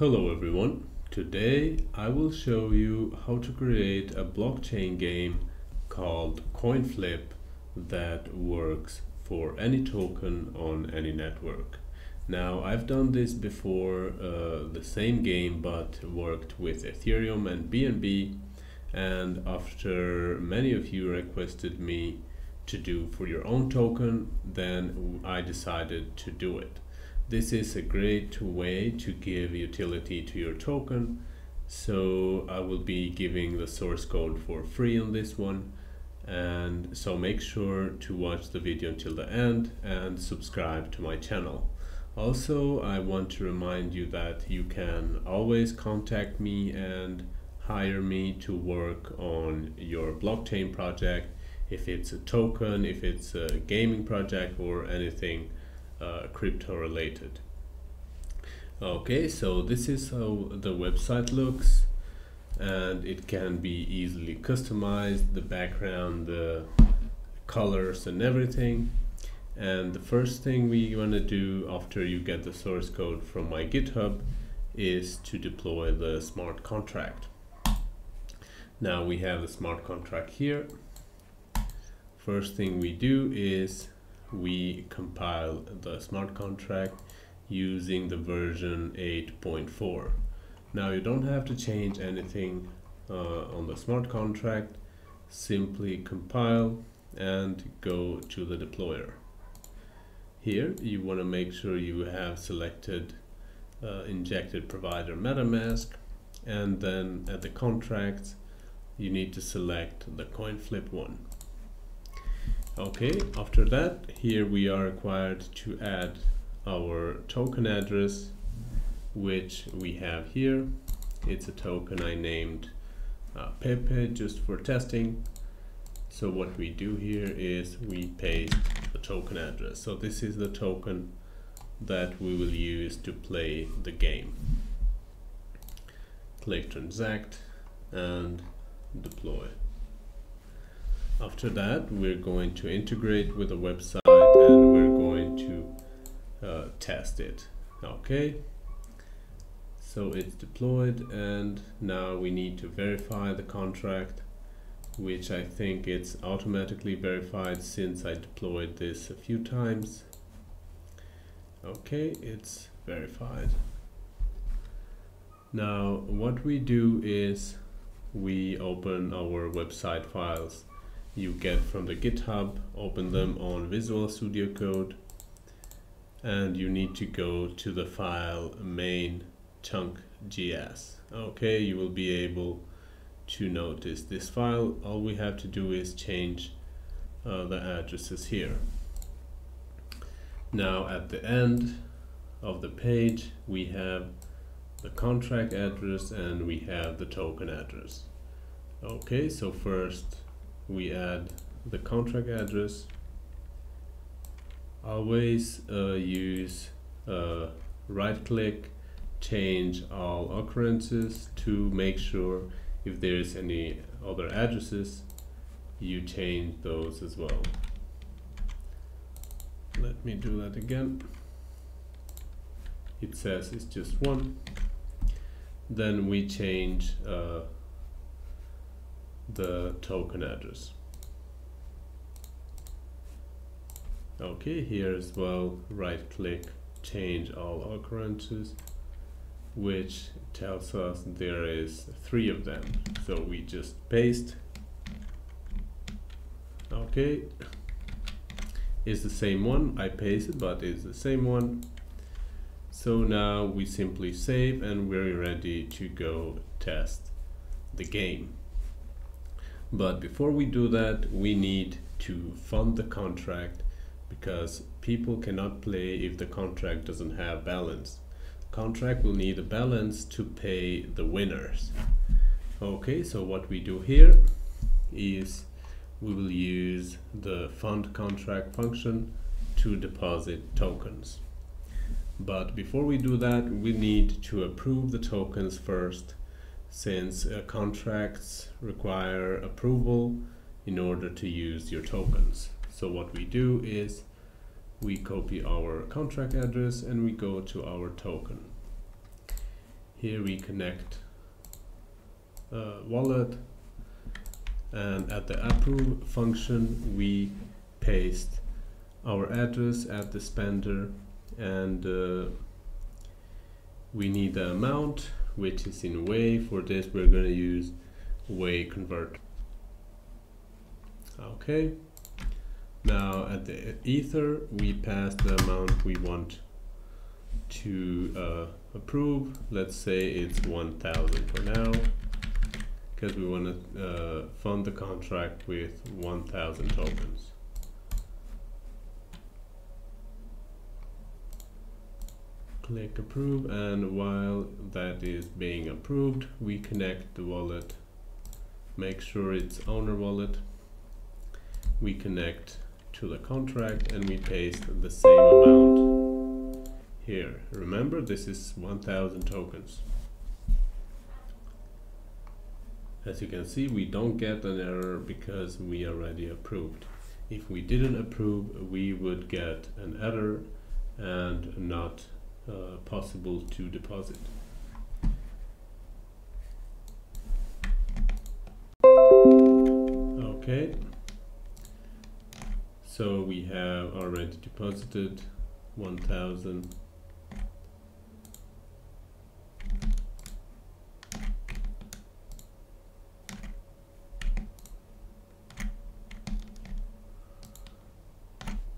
Hello everyone, today I will show you how to create a blockchain game called CoinFlip that works for any token on any network. Now I've done this before, the same game but worked with Ethereum and BNB, and after many of you requested me to do for your own token, then I decided to do it. This is a great way to give utility to your token, so I will be giving the source code for free on this one, and so make sure to watch the video until the end and subscribe to my channel. Also, I want to remind you that you can always contact me and hire me to work on your blockchain project, if it's a token, if it's a gaming project, or anything crypto related. Okay, so this is how the website looks, and it can be easily customized, the background, the colors and everything. And the first thing we want to do after you get the source code from my GitHub is to deploy the smart contract. Now we have the smart contract here. First thing we do is we compile the smart contract using the version 8.4. Now you don't have to change anything on the smart contract, simply compile and go to the deployer. Here you want to make sure you have selected injected provider MetaMask, and then at the contracts you need to select the CoinFlip one. Okay, after that, here we are required to add our token address, which we have here. It's a token I named Pepe just for testing. So what we do here is we paste the token address. So this is the token that we will use to play the game. Click transact and deploy. After that, we're going to integrate with the website and we're going to test it. Okay, so it's deployed, and now we need to verify the contract, which I think it's automatically verified since I deployed this a few times. Okay, it's verified. Now what we do is we open our website files you get from the GitHub, open them on Visual Studio Code, and you need to go to the file main chunk.js. Okay, you will be able to notice this file. All we have to do is change the addresses here. Now at the end of the page we have the contract address and we have the token address. Okay, so first we add the contract address. Always use right click, change all occurrences to make sure if there's any other addresses you change those as well. Let me do that again. It says it's just one. Then we change the token address. Okay, here as well, right click, change all occurrences, which tells us there is 3 of them, so we just paste. Okay, it's the same one I pasted, but it's the same one. So now we simply save and we're ready to go test the game. But before we do that, we need to fund the contract, because people cannot play if the contract doesn't have balance. Contract will need a balance to pay the winners. Okay, so what we do here is we will use the fund contract function to deposit tokens. But before we do that, we need to approve the tokens first, since contracts require approval in order to use your tokens. So what we do is we copy our contract address and we go to our token. Here we connect wallet, and at the approve function we paste our address at the spender, and we need the amount, which is in Wei. For this we're going to use Wei converter. Okay, now at the ether we pass the amount we want to approve. Let's say it's 1000 for now, because we want to fund the contract with 1000 tokens. Click approve, and while that is being approved, we connect the wallet. Make sure it's owner wallet. We connect to the contract and we paste the same amount here. Remember, this is 1000 tokens. As you can see, we don't get an error because we already approved. If we didn't approve, we would get an error and not possible to deposit. Okay, so we have already deposited 1000.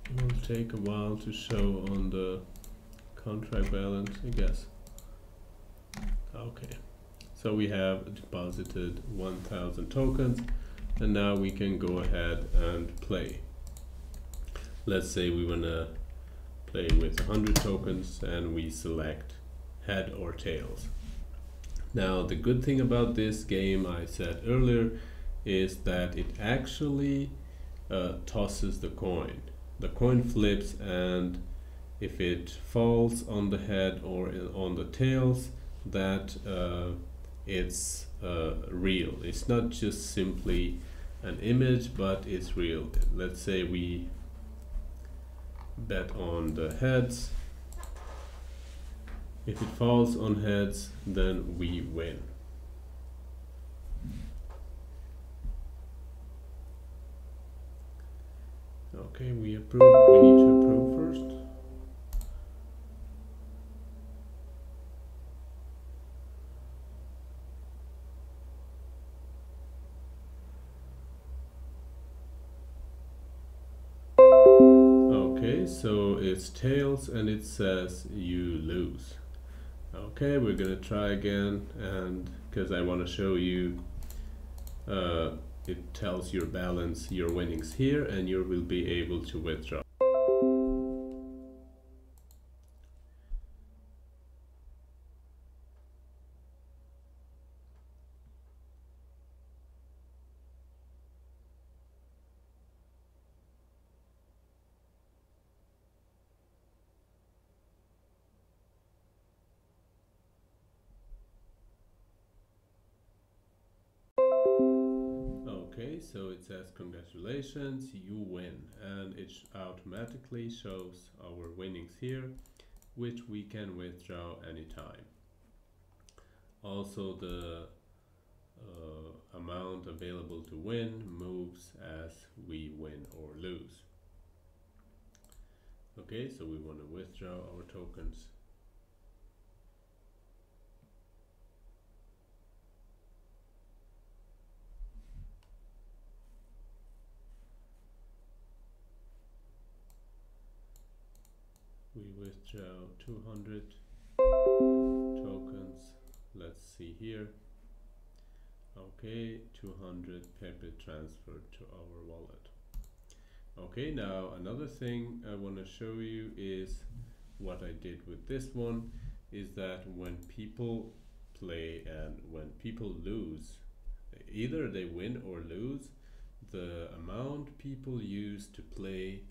It will take a while to show on the contract balance, I guess. Okay, so we have deposited 1000 tokens, and now we can go ahead and play. Let's say we want to play with 100 tokens, and we select head or tails. Now the good thing about this game, I said earlier, is that it actually tosses the coin. The coin flips, and if it falls on the head or on the tails, that it's real. It's not just simply an image, but it's real. Let's say we bet on the heads. If it falls on heads, then we win. Okay, we approve. We need to approve first. So it's tails, and it says you lose. Okay, we're gonna try again, and because I want to show you, it tells your balance, your winnings here, and you will be able to withdraw. So it says congratulations, you win, and it automatically shows our winnings here, which we can withdraw anytime. Also, the amount available to win moves as we win or lose. Okay, so we want to withdraw our tokens. Withdraw 200 tokens. Let's see here. Okay, 200 Pepe transferred to our wallet. Okay, now another thing I want to show you is what I did with this one is that when people play and when people lose, either they win or lose, the amount people use to play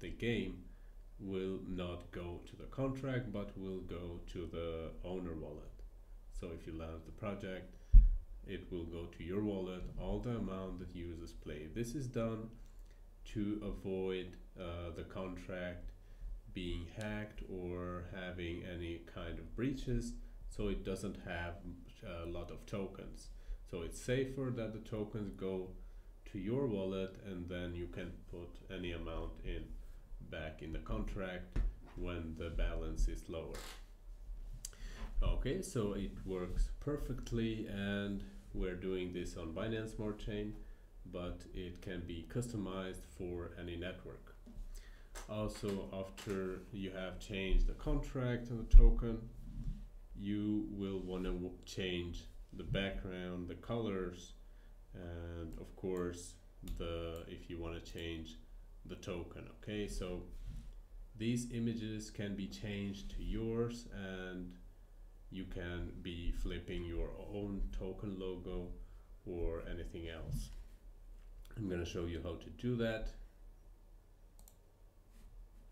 the game will not go to the contract, but will go to the owner wallet. So if you launch the project, it will go to your wallet, all the amount that users play. This is done to avoid the contract being hacked or having any kind of breaches. so it doesn't have a lot of tokens. So it's safer that the tokens go to your wallet, and then you can put any amount in back in the contract when the balance is lower. Okay, so it works perfectly, and we're doing this on Binance Smart Chain, but it can be customized for any network. Also, after you have changed the contract and the token, you will want to change the background, the colors, and of course if you want to change the token. Okay, so these images can be changed to yours, and you can be flipping your own token logo or anything else. I'm going to show you how to do that.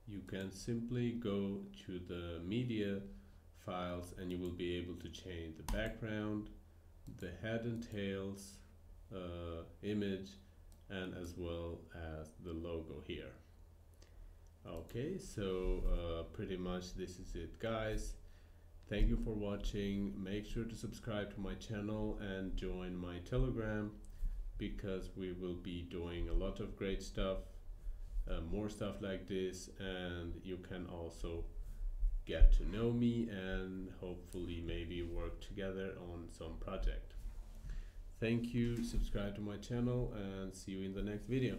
You can simply go to the media files and you will be able to change the background, the head and tails, image, and as well as the logo here. Okay, so pretty much this is it, guys. Thank you for watching. Make sure to subscribe to my channel and join my Telegram, because we will be doing a lot of great stuff, more stuff like this, and you can also get to know me and hopefully maybe work together on some project. Thank you, subscribe to my channel, and see you in the next video.